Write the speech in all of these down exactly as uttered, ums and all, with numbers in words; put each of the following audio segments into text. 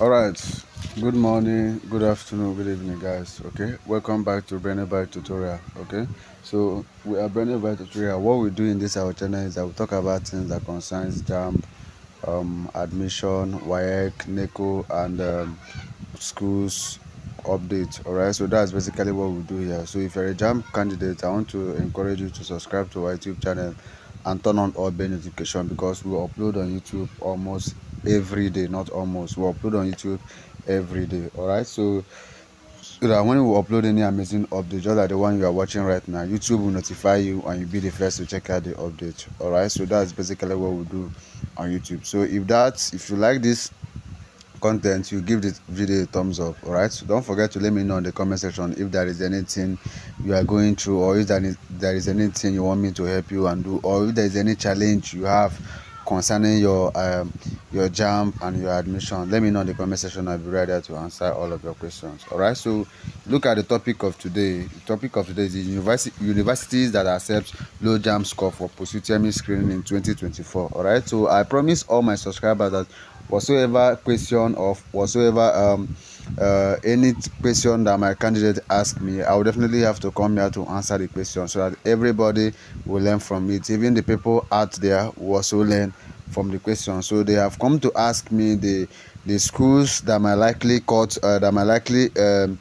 All right, good morning, good afternoon, good evening, guys. Okay, welcome back to Brainybite tutorial. Okay, so we are Brainybite tutorial. What we do in this our channel is that we talk about things that concerns JAMB, um, admission, W A E C, NECO, and um, schools update. All right, so that's basically what we do here. So if you're a JAMB candidate, I want to encourage you to subscribe to our YouTube channel and turn on all bell notification, because we upload on YouTube almost every day. Not almost, we upload on YouTube every day. All right, so, so that when we upload any amazing update, just like the one you are watching right now, YouTube will notify you and you'll be the first to check out the update. All right, so that's basically what we do on YouTube. So if that's if you like this content, you give this video a thumbs up. All right, so don't forget to let me know in the comment section if there is anything you are going through, or if there is, there is anything you want me to help you and do, or if there is any challenge you have concerning your um your JAMB and your admission. Let me know in the comment section. I'll be right there to answer all of your questions. All right, so look at the topic of today. The topic of today is university universities that accept low JAMB score for post-U T M E screening in twenty twenty-four. All right, so I promise all my subscribers that whatsoever question of whatsoever um uh any question that my candidate asked me, I will definitely have to come here to answer the question, so that everybody will learn from it. Even the people out there will also learn from the question. So they have come to ask me the the schools that might likely caught uh, that might likely um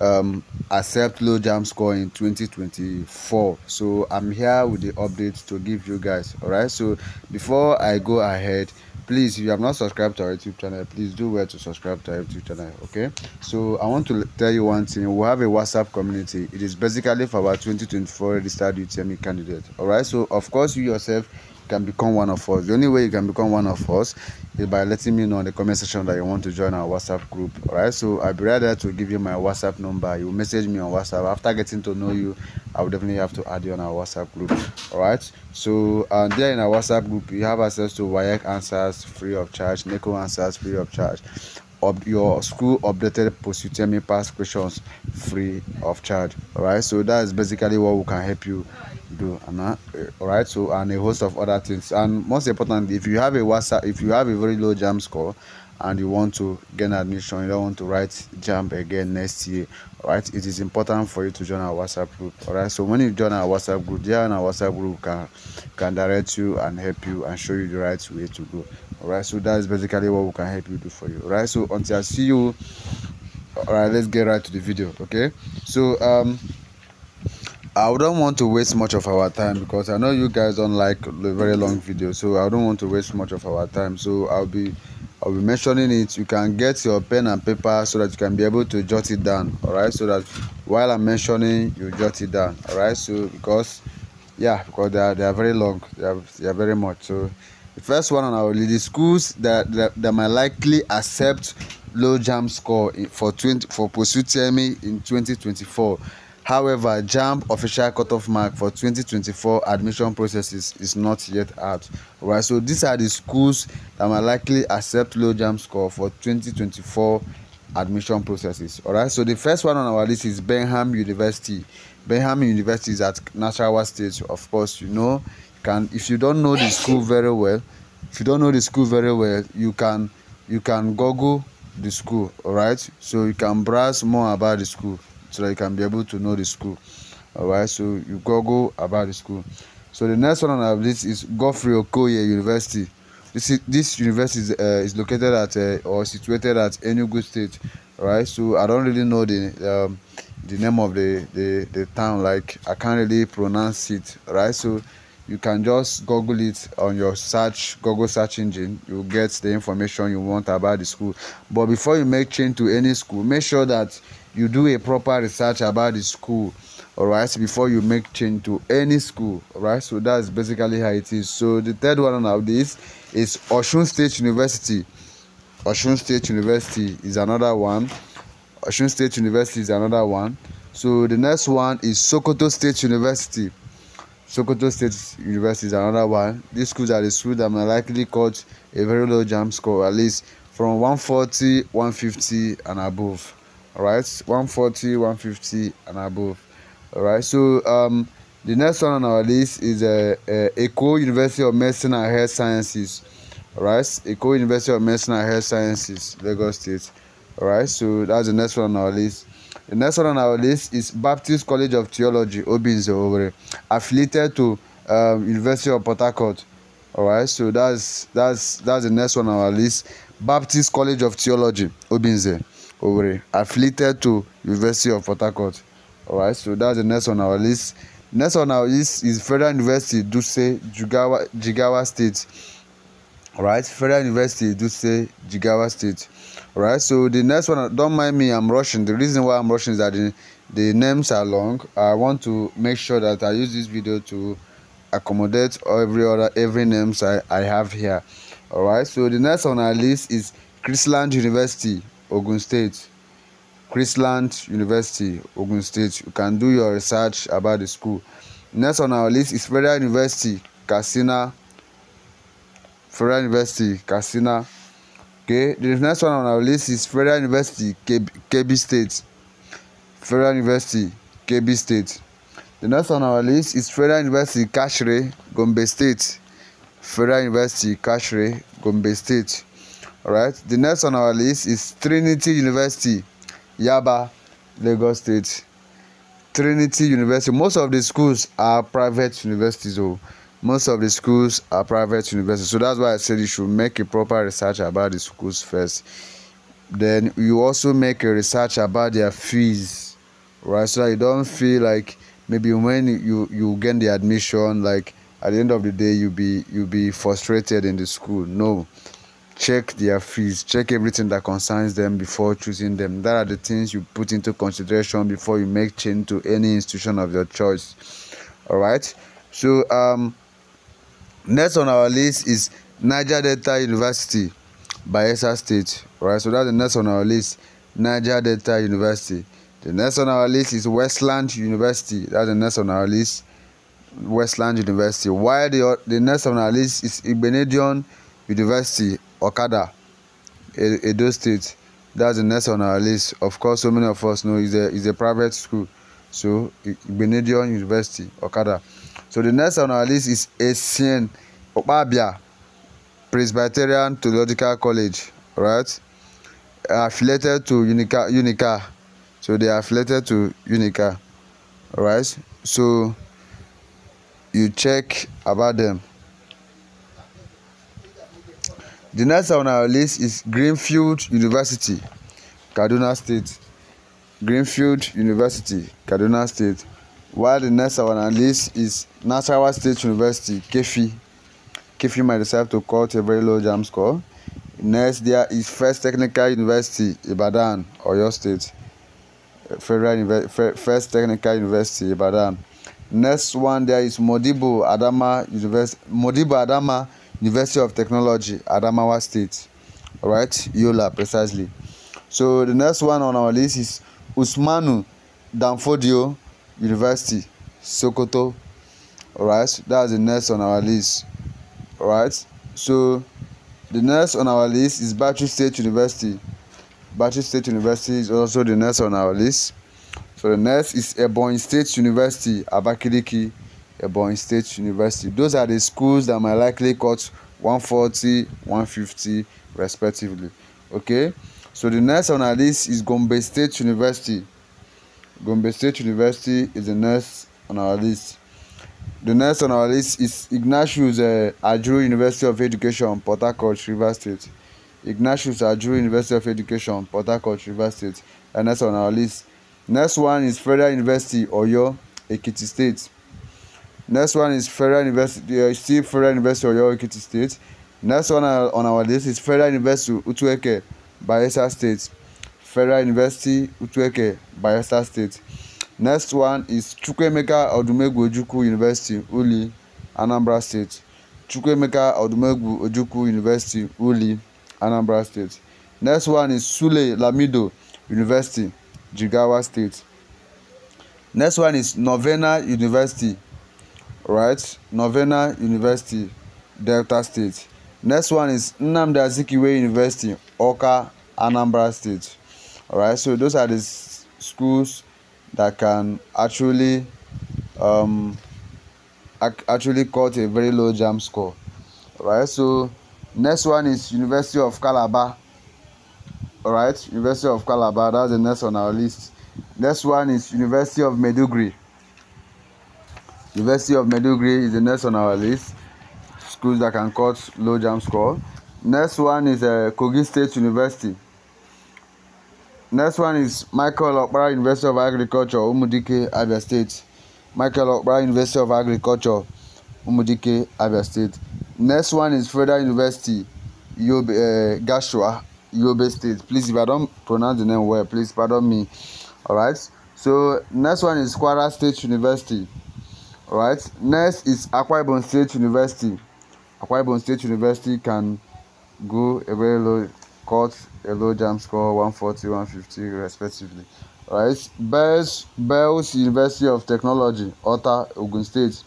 um accept low JAMB score in twenty twenty-four. So I'm here with the updates to give you guys. All right, so before I go ahead, please, if you have not subscribed to our YouTube channel, please do well to subscribe to our YouTube channel. Okay, so I want to tell you one thing. We have a WhatsApp community. It is basically for our twenty twenty-four registered U T M E candidate. All right, so of course you yourself can become one of us. The only way you can become one of us is by letting me know in the comment section that you want to join our WhatsApp group. All right, so I'll be right there to give you my WhatsApp number. You message me on WhatsApp. After getting to know you, I will definitely have to add you on our WhatsApp group. All right, so and there in our WhatsApp group, you have access to W A E C answers free of charge, NECO answers free of charge, Up your school updated post-U T M E pass questions free of charge. All right, so that is basically what we can help you do. All right, so and a host of other things. And most importantly, if you have a WhatsApp, if you have a very low JAMB score and you want to gain admission, you don't want to write JAMB again next year, all right, it is important for you to join our WhatsApp group. All right, so when you join our WhatsApp group, there in our WhatsApp group can can direct you and help you and show you the right way to go. All right, so that is basically what we can help you do for you. All right, so until I see you, all right, let's get right to the video. Okay, so um I don't want to waste much of our time, because I know you guys don't like the very long video, so I don't want to waste much of our time. So I'll be I'll be mentioning it. You can get your pen and paper so that you can be able to jot it down. All right, so that while I'm mentioning, you jot it down. All right, so because yeah, because they are, they are very long. They are, they are very much. So the first one on our list is schools that, that that might likely accept low JAMB score for twenty for post-U T M E in twenty twenty-four. However, JAMB official cutoff mark for twenty twenty-four admission processes is not yet out. All right, so these are the schools that might likely accept low JAMB score for twenty twenty-four admission processes. All right, so the first one on our list is Bingham University. Bingham University is at Nasarawa State. Of course, you know, you can if you don't know the school very well, if you don't know the school very well, you can you can Google the school. All right, so you can browse more about the school, so that you can be able to know the school. All right, so you Google about the school. So the next one on our list is Gofrey Okoye University. This is, this university is, uh, is located at uh, or situated at Enugu State. All right, so I don't really know the um, the name of the, the the town. Like I can't really pronounce it. All right, so you can just Google it on your search Google search engine. You get the information you want about the school. But before you make change to any school, make sure that you do a proper research about the school. All right, so before you make change to any school. All right, so that's basically how it is. So the third one on our list is Osun State University. Osun State University is another one. Osun State University is another one. So the next one is Sokoto State University. Sokoto State University is another one. These schools are the schools that might likely caught a very low JAMB score, at least from one forty, one fifty and above. All right, one forty, one fifty and above. All right, so um the next one on our list is a uh, uh, ECO University of Medicine and Health Sciences. Alright, ECO University of Medicine and Health Sciences, Lagos State. Alright, so that's the next one on our list. The next one on our list is Baptist College of Theology, Obinze, affiliated to um, University of Port Harcourt. Alright, so that's that's that's the next one on our list. Baptist College of Theology, Obinze, affiliated to University of Port Harcourt. Alright, so that's the next one on our list. Next on our list is Federal University, Dutse, Jigawa, Jigawa State. Alright, Federal University, Dutse, Jigawa State. Alright, so the next one, don't mind me, I'm rushing. The reason why I'm rushing is that the, the names are long. I want to make sure that I use this video to accommodate every other every names I, I have here. Alright, so the next on our list is Chrisland University, Ogun State. Chrisland University, Ogun State. You can do your research about the school. Next on our list is Federal University, Katsina. Federal University, Katsina. Okay, the next one on our list is Federal University, K B State. Federal University, K B State. The next one on our list is Federal University, Kashere, Gombe State. Federal University, Kashere, Gombe State. Alright, the next on our list is Trinity University, Yaba, Lagos State. Trinity University. Most of the schools are private universities, though. Most of the schools are private universities. So that's why I said you should make a proper research about the schools first. Then you also make a research about their fees, right? So that you don't feel like maybe when you, you gain the admission, like at the end of the day, you'll be, you'll be frustrated in the school. No. Check their fees, check everything that concerns them before choosing them. That are the things you put into consideration before you make change to any institution of your choice. All right. So um, next on our list is Niger Delta University, Bayelsa State. All right. So that's the next on our list, Niger Delta University. The next on our list is Westland University. That's the next on our list, Westland University. While the the next on our list is Ibadan University, Okada, Edo State. That's the next on our list. Of course, so many of us know it's a, it's a private school. So, Benedictine University, Okada. So, the next on our list is A C N, Obabia, Presbyterian Theological College, right? Affiliated to Unica, Unica. So, they are affiliated to Unica, right? So, you check about them. The next on our list is Greenfield University, Kaduna State. Greenfield University, Kaduna State. While the next on our list is Nasarawa State University, Kefi. Kefi might decide to cut a very low JAMB score. Next there is First Technical University, Ibadan, Oyo State. Federal First Technical University, Ibadan. Next one there is Modibo Adama University. Modibo Adama University of Technology, Adamawa State. All right, Yola, precisely. So the next one on our list is Usmanu Danfodio University, Sokoto. All right, that's the next on our list. All right, so the next on our list is Baptist State University. Baptist State University is also the next on our list. So the next is Ebonyi State University, Abakiliki. Ebonyi State University. Those are the schools that might likely cut one forty, one fifty respectively. Okay, so the next on our list is Gombe State University. Gombe State University is the next on our list. The next on our list is Ignatius uh, Ajuru University of Education, Port Harcourt, Rivers State. Ignatius Ajuru University of Education, Port Harcourt, Rivers State. And that's on our list. Next one is Federal University, Oyo, Ekiti State. Next one is Federal University, uh, still Federal University of Oyo Ekiti State. Next one on our list is Federal University Utueke, Bayelsa State. Federal University Utueke, Bayelsa State. Next one is Chukwuemeka Odumegwu Ojukwu University, Uli, Anambra State. Chukwuemeka Odumegwu Ojukwu University, Uli, Anambra State. Next one is Sule Lamido University, Jigawa State. Next one is Novena University. Right, Novena University, Delta State. Next one is Nnamdi Azikiwe University, Awka, Anambra State. All right, so those are the schools that can actually um ac actually cut a very low JAMB score. All right, so Next one is University of Calabar. All right, University of Calabar, that's the next on our list. Next one is University of Maiduguri. University of Maiduguri is the next on our list. Schools that can cut low jump score. Next one is uh, Kogi State University. Next one is Michael Okpara University of Agriculture, Umudike, Abia State. Michael Okpara University of Agriculture, Umudike, Abia State. Next one is Federal University, Yobe, uh, Gashua, Yobe State. Please, if I don't pronounce the name well, please pardon me. All right. So next one is Kwara State University. All right. Next is Akwa Ibom State University. Akwa Ibom State University can go a very low court, a low jump score, one forty, one fifty, respectively. All right. Bells, Bells University of Technology, Ota, Ogun State.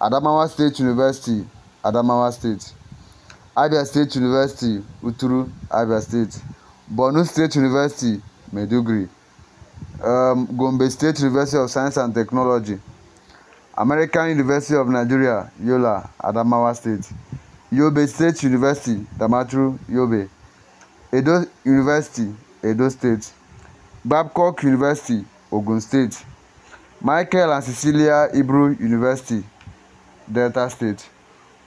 Adamawa State University, Adamawa State. Abia State University, Uturu, Abia State. Borno State University, Maiduguri. Um, Gombe State University of Science and Technology. American University of Nigeria, Yola, Adamawa State. Yobe State University, Damaturu, Yobe. Edo University, Edo State. Babcock University, Ogun State. Michael and Cecilia Ibru University, Delta State.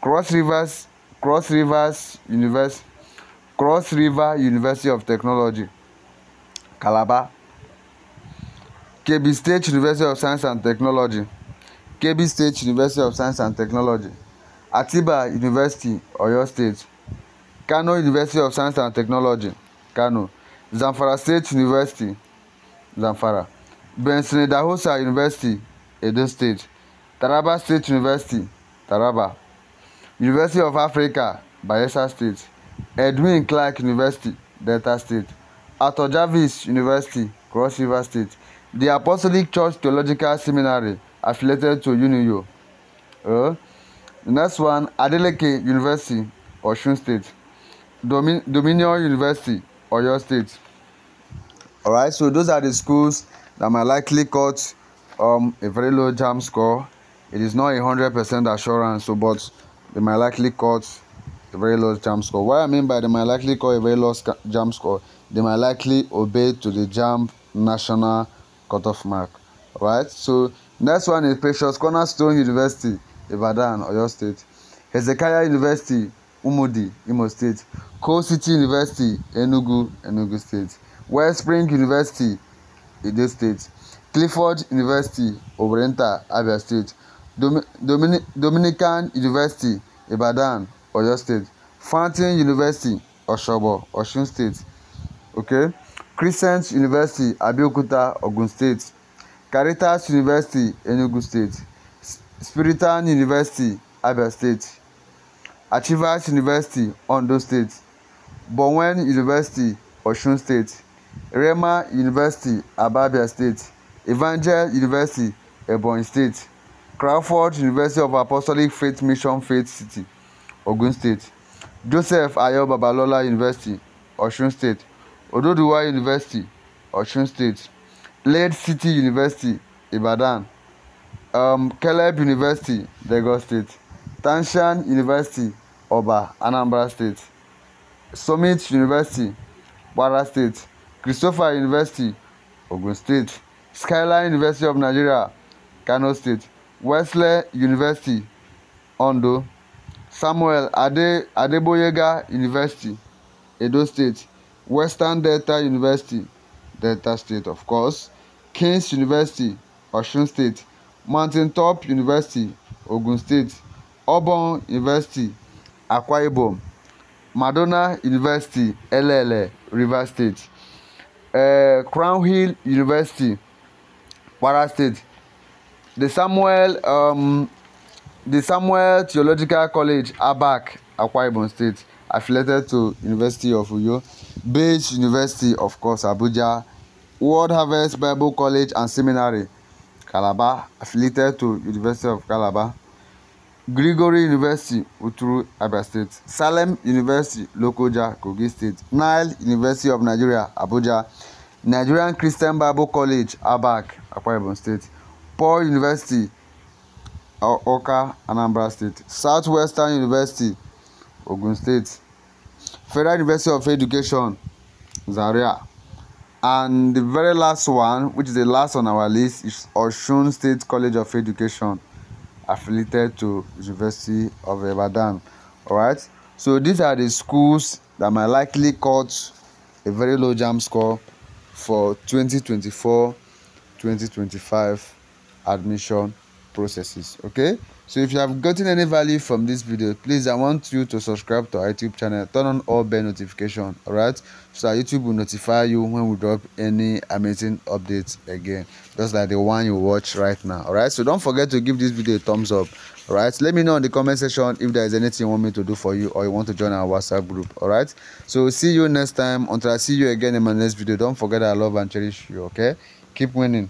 Cross Rivers, Cross Rivers University, Cross River University of Technology, Calabar. K B State University of Science and Technology. K B State University of Science and Technology. Atiba University, Oyo State. Kano University of Science and Technology, Kano. Zamfara State University, Zamfara. Benson Dahosa University, Edo State. Taraba State University, Taraba. University of Africa, Bayelsa State. Edwin Clark University, Delta State. Arthur Jarvis University, Cross River State. The Apostolic Church Theological Seminary, affiliated to UNIO. Uh, next one, Adeleke University, Osun State. Domin Dominion University, Oyo State. All right, so those are the schools that might likely cut um, a very low jam score. It is not a hundred percent assurance, so but they might likely cut a very low jam score. What I mean by they might likely cut a very low jam score, they might likely obey to the JAMB national cutoff mark. All right, so next one is Precious Cornerstone University, Ibadan, Oyo State. Hezekiah University, Umudi, Imo State. Coast City University, Enugu, Enugu State. Wellspring University, Edo State. Clifford University, Oberenta, Abia State. Domin Domin Dominican University, Ibadan, Oyo State. Fountain University, Oshobo, Osun State. Okay. Chrisland University, Abeokuta, Ogun State. Caritas University, Enugu State. Spiritan University, Abia State. Achievers University, Ondo State. Bowen University, Osun State. Rema University, Abia State. Evangel University, Ebonyi State. Crawford University of Apostolic Faith Mission Faith City, Ogun State. Joseph Ayo Babalola University, Osun State. Ododuwa University, Osun State. Lade City University, Ibadan. Um, Caleb University, Lagos State. Tanshan University, Oba, Anambra State. Summit University, Kwara State. Christopher University, Ogun State. Skyline University of Nigeria, Kano State. Wesley University, Ondo. Samuel Ade Adeboyega University, Edo State. Western Delta University, Delta State, of course. King's University, Osun State. Mountain Top University, Ogun State. Obon University, Akwa Ibom. Madonna University, Elele, Rivers State. Uh, Crown Hill University, Kwara State. The Samuel, um, the Samuel Theological College, Abak, Akwa Ibom State, affiliated to University of Uyo. Beige University, of course, Abuja. World Harvest Bible College and Seminary, Calabar, affiliated to University of Calabar. Gregory University, Uturu, Abia State. Salem University, Lokoja, Kogi State. Nile University of Nigeria, Abuja. Nigerian Christian Bible College, Abak, Akwa Ibom State. Paul University, Oka, Anambra State. Southwestern University, Ogun State. Federal University of Education, Zaria. And the very last one, which is the last on our list, is Osun State College of Education, affiliated to University of Ibadan. All right. So these are the schools that might likely caught a very low JAMB score for twenty twenty-four twenty twenty-five admission processes. Okay, so if you have gotten any value from this video, please, I want you to subscribe to our YouTube channel, turn on all bell notification, all right, so that YouTube will notify you when we drop any amazing updates again, just like the one you watch right now. All right, so don't forget to give this video a thumbs up. All right, let me know in the comment section if there is anything you want me to do for you, or you want to join our WhatsApp group. All right, so see you next time. Until I see you again in my next video, don't forget I love and cherish you. Okay, keep winning.